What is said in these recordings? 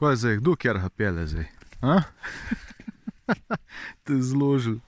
Kaj zdaj, kdo kjer ga pele zdaj? Te zložil.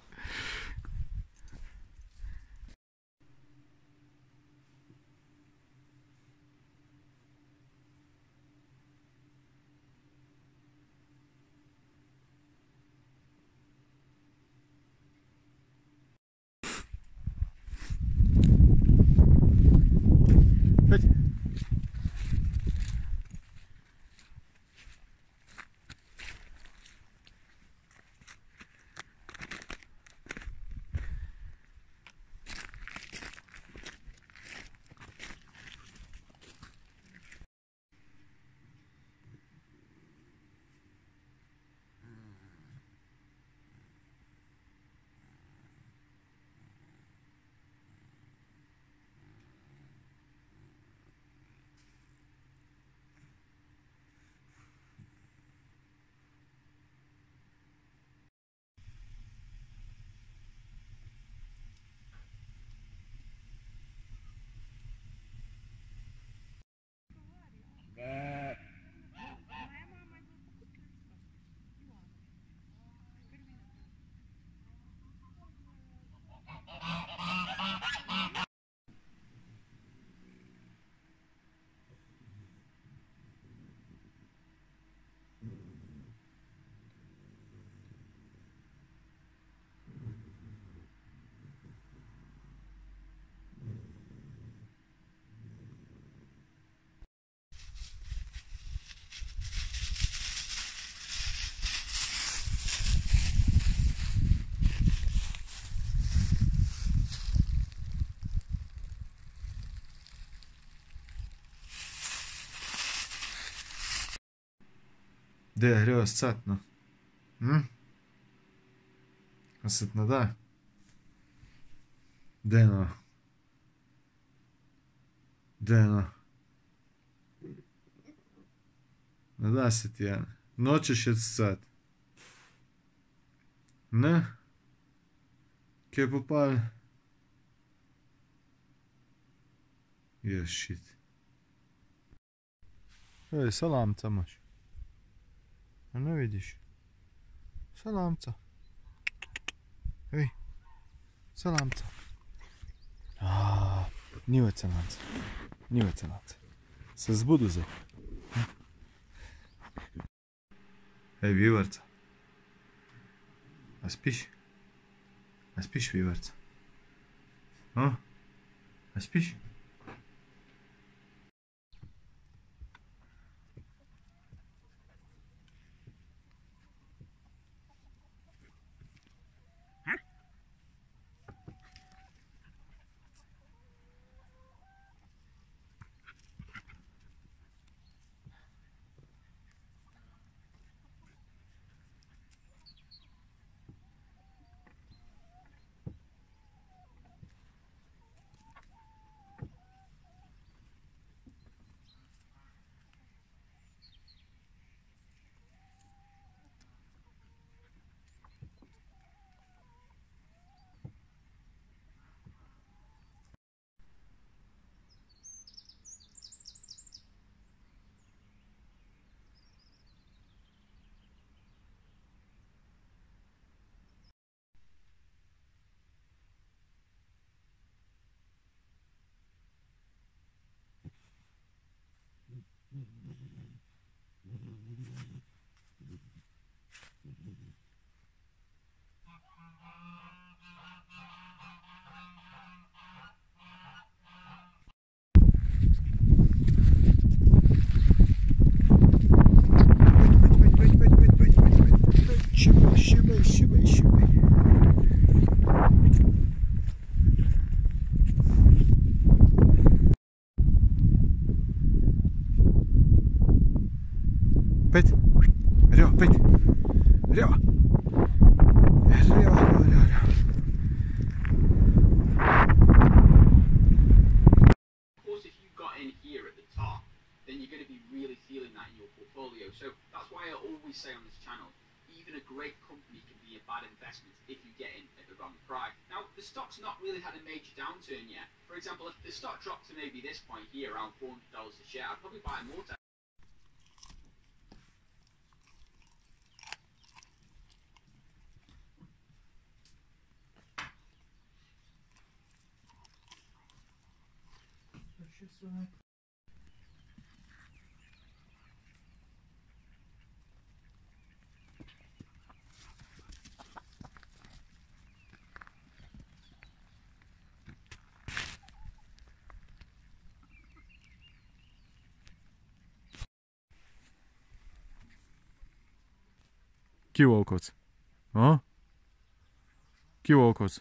Gre oscatno. Oscatno, da? Deno. Deno. Ne da se ti, Jana. Nočeš je oscat. Ne? Kje popali? Je, šit. Ej, salamca imaš. A ne vidiš? Salamca. Ej, salamca. Ni več salamca. Ni več salamca. Se zbudu zdaj. Ej, vivarca. A spiš? A spiš, vivarca? A spiš? часов. Kivolkots. Ha? Kivolkots.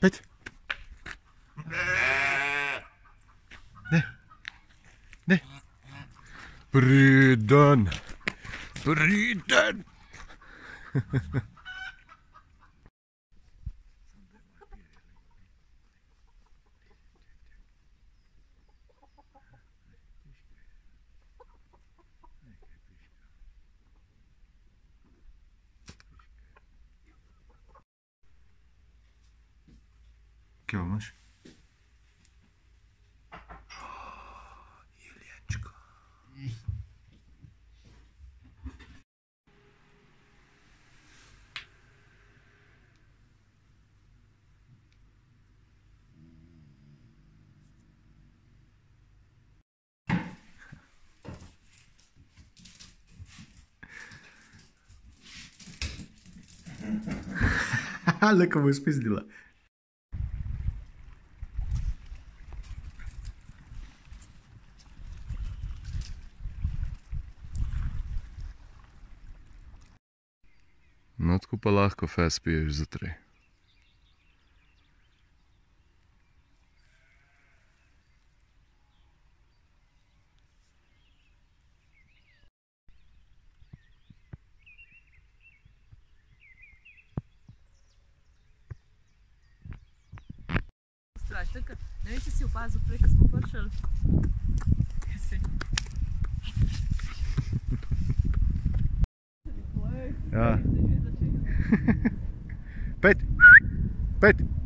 Pet. Ne? Bruden. Bruden. Kim olmuş? Yelyençko. Ха-ха, кого спиздила. No, tako pa lahko fes piješ za 3. Straš, tako, ne vem, če si opazil prej, ko smo pršali. Ja. Pet! Pet!